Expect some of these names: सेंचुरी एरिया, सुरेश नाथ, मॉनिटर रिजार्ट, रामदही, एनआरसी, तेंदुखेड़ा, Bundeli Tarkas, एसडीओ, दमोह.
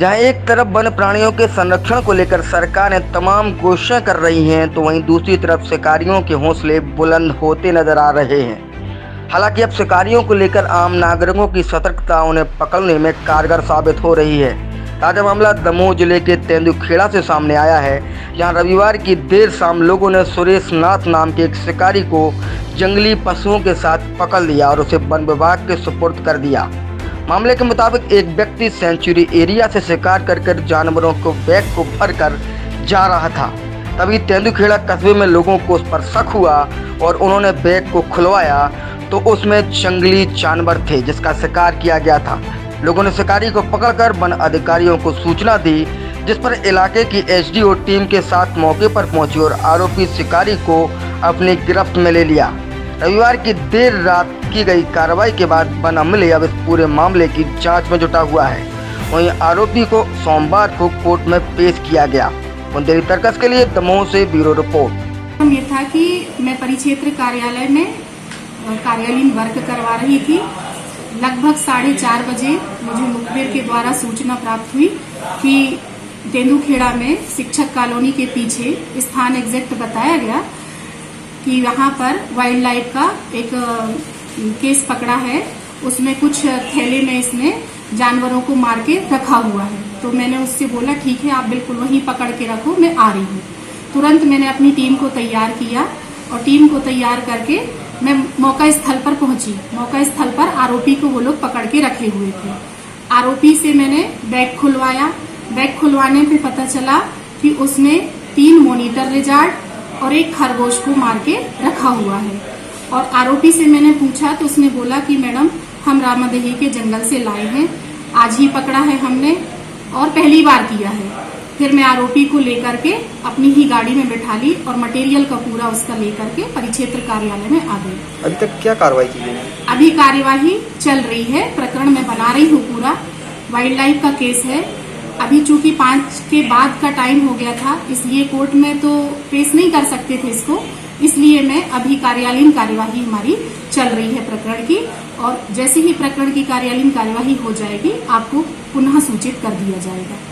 जहां एक तरफ वन प्राणियों के संरक्षण को लेकर सरकार ने तमाम कोशिशें कर रही हैं, तो वहीं दूसरी तरफ शिकारियों के हौसले बुलंद होते नजर आ रहे हैं। हालांकि अब शिकारियों को लेकर आम नागरिकों की सतर्कता उन्हें पकड़ने में कारगर साबित हो रही है। ताजा मामला दमोह जिले के तेंदुखेड़ा से सामने आया है, जहां रविवार की देर शाम लोगों ने सुरेश नाथ नाम के एक शिकारी को जंगली पशुओं के साथ पकड़ लिया और उसे वन विभाग के सुपुर्द कर दिया। मामले के मुताबिक एक व्यक्ति सेंचुरी एरिया से शिकार कर जानवरों को बैग को भरकर जा रहा था, तभी तेंदुखेड़ा कस्बे में लोगों को उस पर शक हुआ और उन्होंने बैग को खुलवाया तो उसमें जंगली जानवर थे जिसका शिकार किया गया था। लोगों ने शिकारी को पकड़कर वन अधिकारियों को सूचना दी, जिस पर इलाके की एसडीओ टीम के साथ मौके पर पहुंची और आरोपी शिकारी को अपनी गिरफ्त में ले लिया। रविवार की देर रात की गई कार्रवाई के बाद वन अमले अब इस पूरे मामले की जांच में जुटा हुआ है। वहीं आरोपी को सोमवार को कोर्ट में पेश किया गया। मुंदेरी तर्कस के लिए दमोह से ब्यूरो रिपोर्ट। ये था कि मैं परिक्षेत्र कार्यालय में कार्यालयीन वर्क करवा रही थी। लगभग 4:30 बजे मुझे मुखबिर के द्वारा सूचना प्राप्त हुई कि तेंदुखेड़ा में शिक्षक कॉलोनी के पीछे स्थान एग्जैक्ट बताया गया कि यहाँ पर वाइल्ड लाइफ का एक केस पकड़ा है, उसमें कुछ थैले में इसने जानवरों को मार के रखा हुआ है। तो मैंने उससे बोला ठीक है आप बिल्कुल वहीं पकड़ के रखो, मैं आ रही हूँ। तुरंत मैंने अपनी टीम को तैयार किया और टीम को तैयार करके मैं मौका स्थल पर पहुंची। मौका स्थल पर आरोपी को वो लोग पकड़ के रखे हुए थे। आरोपी से मैंने बैग खुलवाया। बैग खुलवाने पे पता चला कि उसने 3 मॉनिटर रिजार्ट और एक खरगोश को मार के रखा हुआ है। और आरोपी से मैंने पूछा तो उसने बोला कि मैडम हम रामदही के जंगल से लाए हैं, आज ही पकड़ा है हमने और पहली बार किया है। फिर मैं आरोपी को लेकर के अपनी ही गाड़ी में बैठा ली और मटेरियल का पूरा उसका लेकर के परिक्षेत्र कार्यालय में आ गई। अभी तक क्या कार्रवाई की है? अभी कार्यवाही चल रही है, प्रकरण में बना रही हूँ। पूरा वाइल्ड लाइफ का केस है। अभी चूंकि 5 के बाद का टाइम हो गया था इसलिए कोर्ट में तो पेश नहीं कर सकते थे इसको, इसलिए मैं अभी कार्यालयीन कार्यवाही हमारी चल रही है प्रकरण की, और जैसे ही प्रकरण की कार्यालयीन कार्यवाही हो जाएगी आपको पुनः सूचित कर दिया जाएगा।